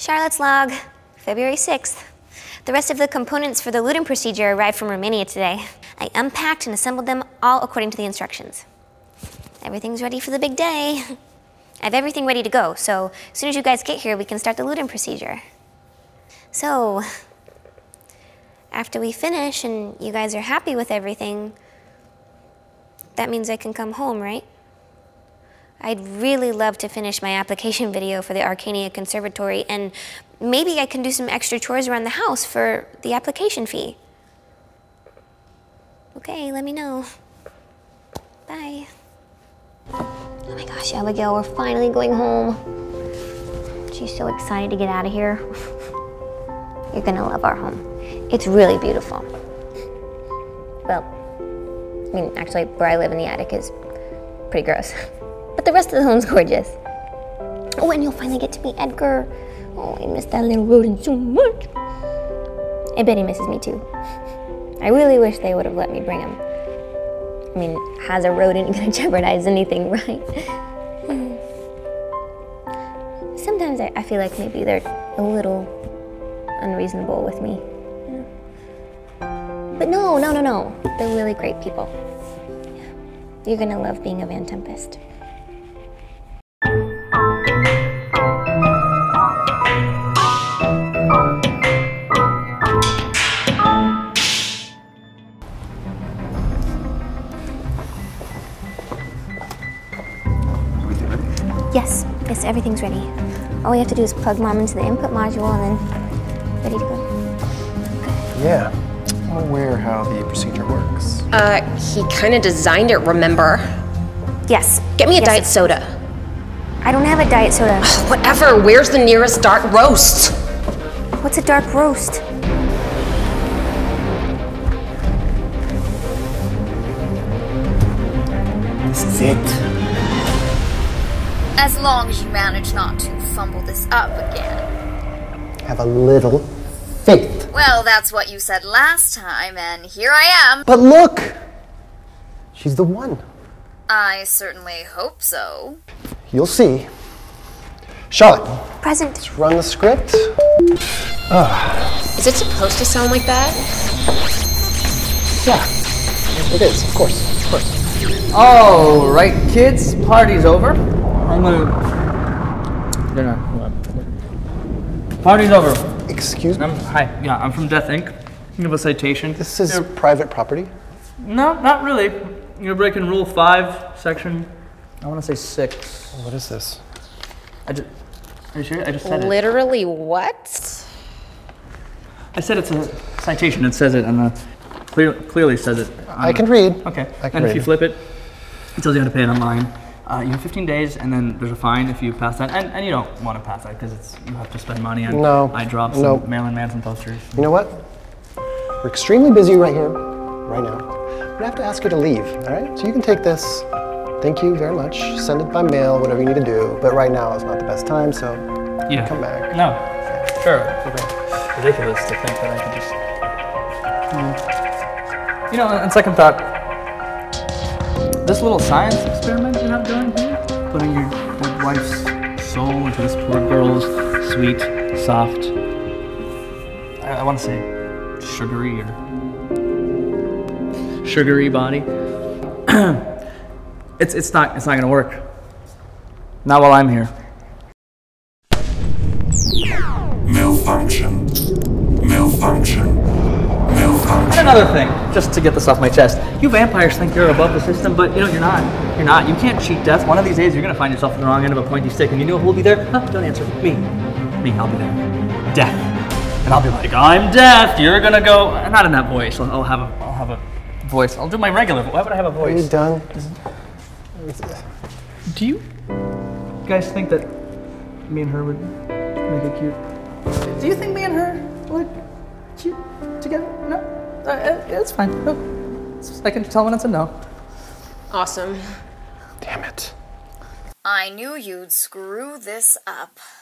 Charlotte's log, February 6th. The rest of the components for the Loudun procedure arrived from Romania today. I unpacked and assembled them all according to the instructions. Everything's ready for the big day. I have everything ready to go, so as soon as you guys get here, we can start the Loudun procedure. So, after we finish and you guys are happy with everything, that means I can come home, right? I'd really love to finish my application video for the Arcania Conservatory, and maybe I can do some extra chores around the house for the application fee. Okay, let me know. Bye. Oh my gosh, Abigail, we're finally going home. She's so excited to get out of here. You're gonna love our home. It's really beautiful. Well, I mean, actually, where I live in the attic is pretty gross. But the rest of the home's gorgeous. Oh, and you'll finally get to meet Edgar. Oh, I miss that little rodent so much. I bet he misses me too. I really wish they would have let me bring him. I mean, how's a rodent gonna jeopardize anything, right? Sometimes I feel like maybe they're a little unreasonable with me. But no. They're really great people. You're gonna love being a Van Tempest. Yes, everything's ready. All we have to do is plug Mom into the input module and then ready to go. Okay. Yeah, I'm aware how the procedure works. He kind of designed it, remember? Yes. Get me a diet soda. I don't have a diet soda. Whatever, where's the nearest dark roast? What's a dark roast? This is it. As long as you manage not to fumble this up again. Have a little faith. Well, that's what you said last time, and here I am. But look! She's the one. I certainly hope so. You'll see. Charlotte. Present. Let's run the script. Is it supposed to sound like that? Yeah, it is, of course, of course. All right, kids, party's over. Party's over. Excuse me? I'm from Death Inc. You have a citation. This is private property? No, not really. You're breaking Rule 5, Section, I want to say 6. What is this? Are you sure? I just said literally it. Literally what? I said it's a citation. It says it on the, clearly says it. I can read. Okay. And if you flip it, it tells you how to pay it online. You have 15 days, and then there's a fine if you pass that, and you don't want to pass that because it's you have to spend money on eye drops and Marilyn Manson posters. You know what? We're extremely busy right now. I'm gonna have to ask you to leave. All right? So you can take this. Thank you very much. Send it by mail, whatever you need to do. But right now is not the best time, so come back. No, sure. It's ridiculous to think that I can just. You know, on second thought. This little science experiment you have done here, putting your dead wife's soul into this poor girl's sweet, soft, I want to say sugary body. it's not gonna work. Not while I'm here. Malfunction. And another thing, just to get this off my chest, you vampires think you're above the system, but you know you're not. You're not. You can't cheat death. One of these days, you're gonna find yourself on the wrong end of a pointy stick, and you know who'll be there? Huh, don't answer. Me. I'll be there. Death. And I'll be like, I'm Death. You're gonna go. Not in that voice. I'll have a voice. I'll do my regular. Why would I have a voice? Are you done? Do you guys think that me and her would make it cute? Do you think me and her would cute together? No. It's fine. I can tell when it's a no. Awesome. Damn it. I knew you'd screw this up.